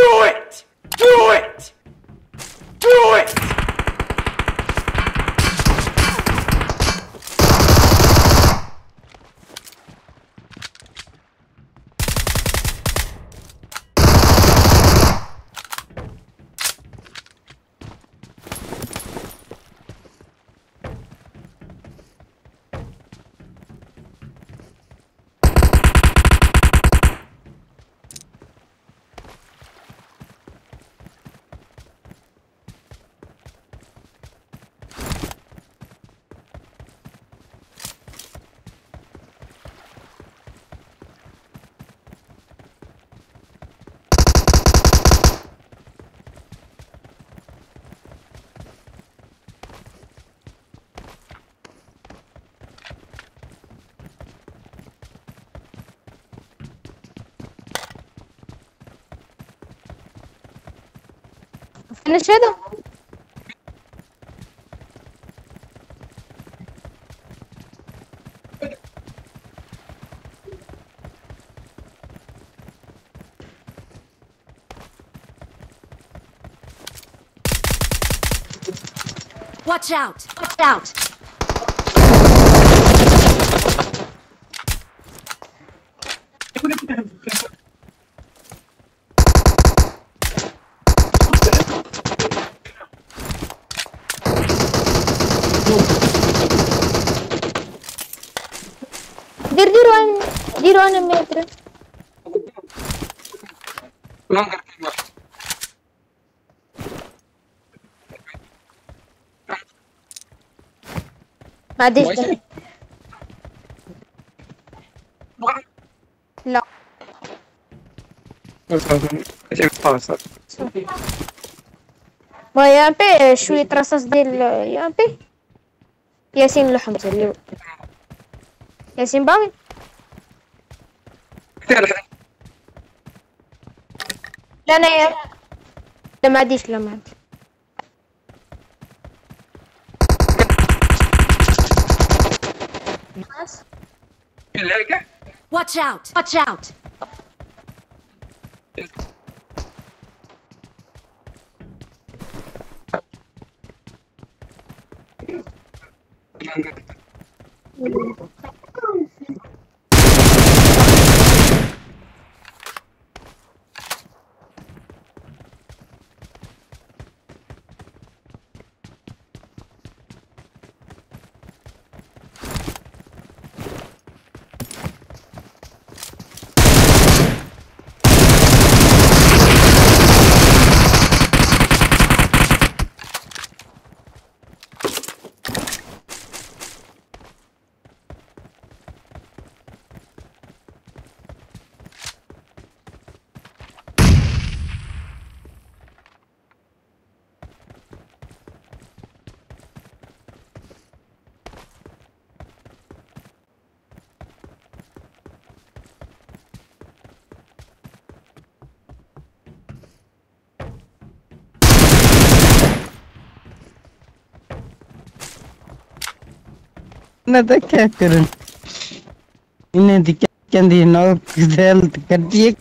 Do it! Do it! Do it! Finish it. Watch out! Watch out! Addition. No. ما يابي شوية رصاص ديال يابي ياسين الحمزة اللي ياسين باغي لا أنا يا لا ما عنديش لا ما عنديش Watch out! Watch out! तो क्या करूं इन्हें दिक्कत क्या दी नौ किधर कर दिए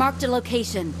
Marked a location.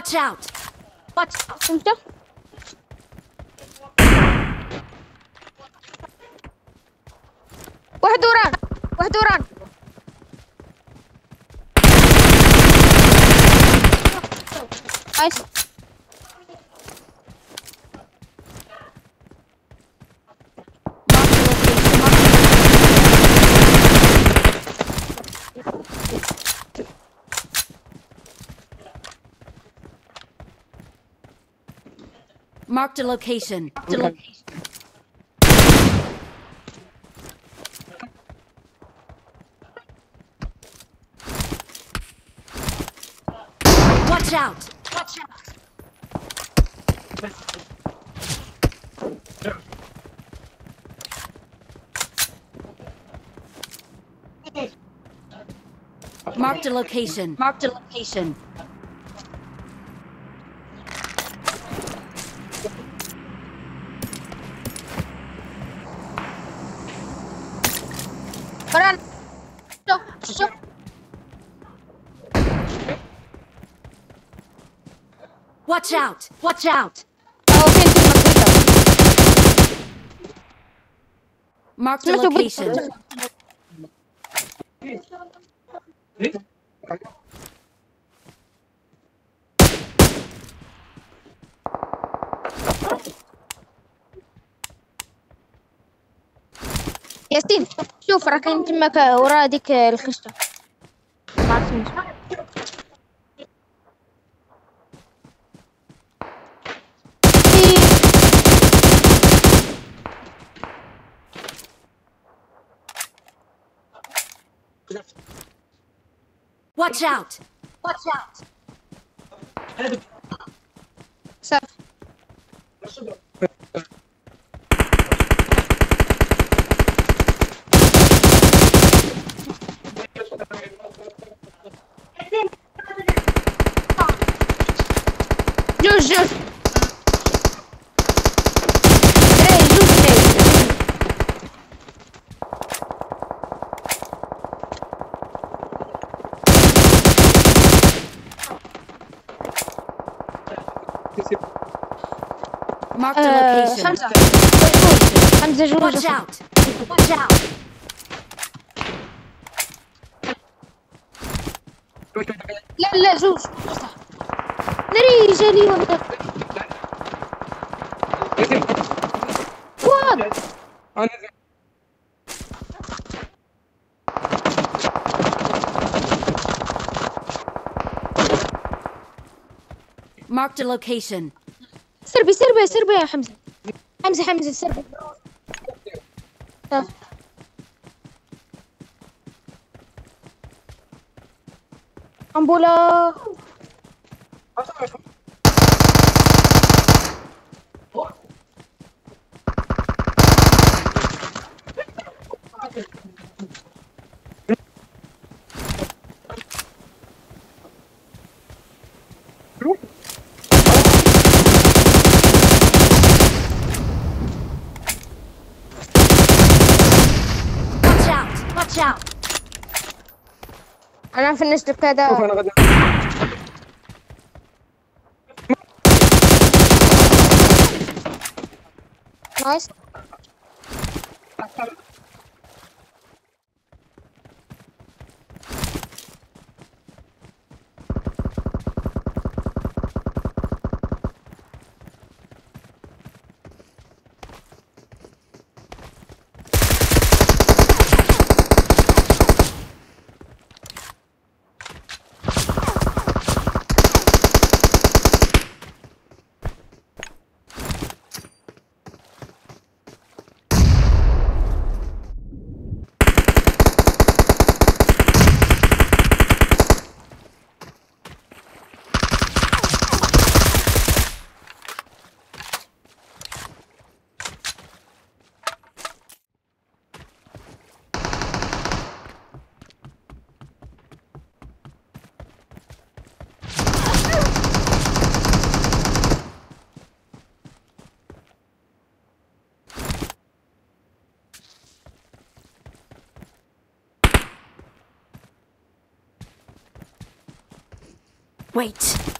Watch out! Watch out! واحد وران! واحد وران! نايس! Marked a location. Marked a location. Watch out! Watch out! Marked a location. Marked a location. Watch out! Watch out! Mark the location. ياسين شوف راه كاين تماك ورا هذيك الخشة. Watch out! Watch out! Sir. Just. Mark the location. Watch out! Watch out! لا لا زوج ناري جالي ولا واد Mark the location. سربي سربي سربي يا حمزة حمزة حمزة سربي أمبولا أنا فنش كذا. نايس. Wait.